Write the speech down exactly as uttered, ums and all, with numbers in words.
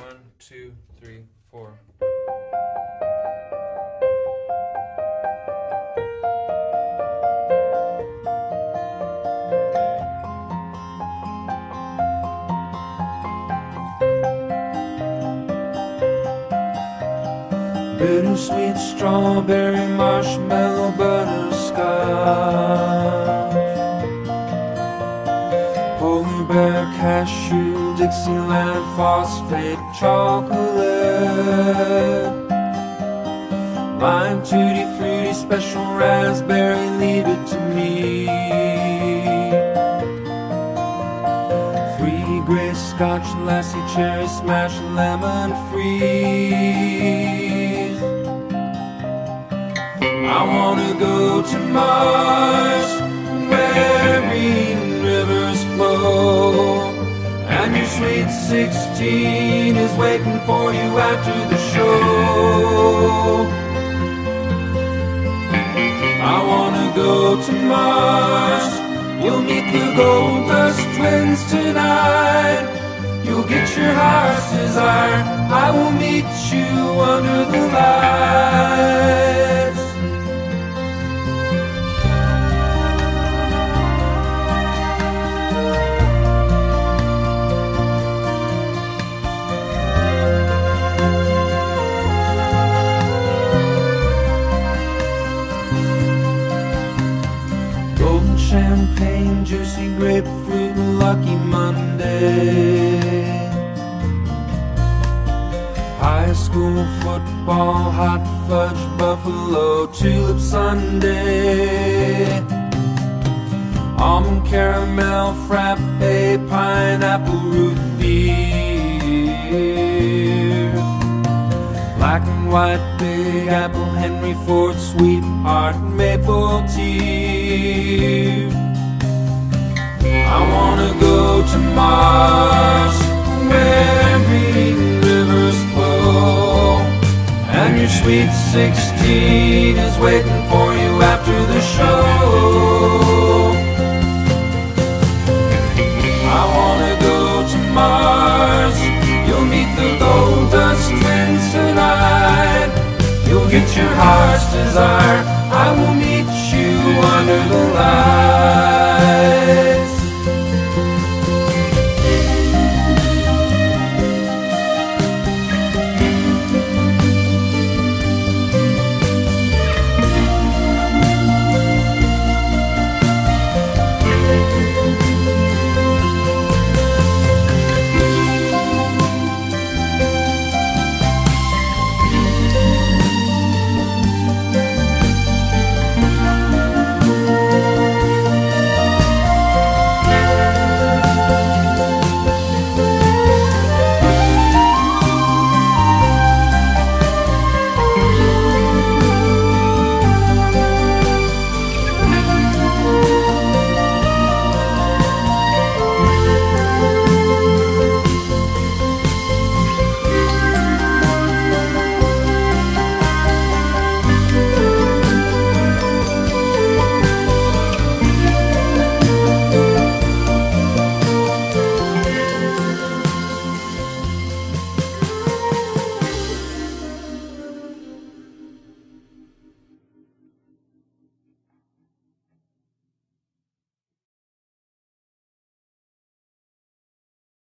One, two, three, four. Bittersweet strawberry marshmallow butterscotch, polar bear cashew Dixieland phosphate chocolate, lime tutti frutti special raspberry, leave it to me. Three gray scotch lassie cherry smash lemon free. I wanna go to Mars, where green rivers flow, and your sweet sixteen is waiting for you after the show. I wanna go to Mars, you'll meet the Gold Dust Twins tonight. You'll get your heart's desire, I will meet you under the lights. Champagne, juicy grapefruit, lucky Monday. High school football, hot fudge, buffalo, tulip sundae. Almond caramel, frappe, pineapple root beer. Black and white, big apple, Henry Ford, sweetheart, maple tea. I wanna go to Mars, where green rivers flow, and your sweet sixteen is waiting for you after the show. I wanna go to Mars, you'll meet the Gold Dust Twins tonight. You'll get your heart's desire.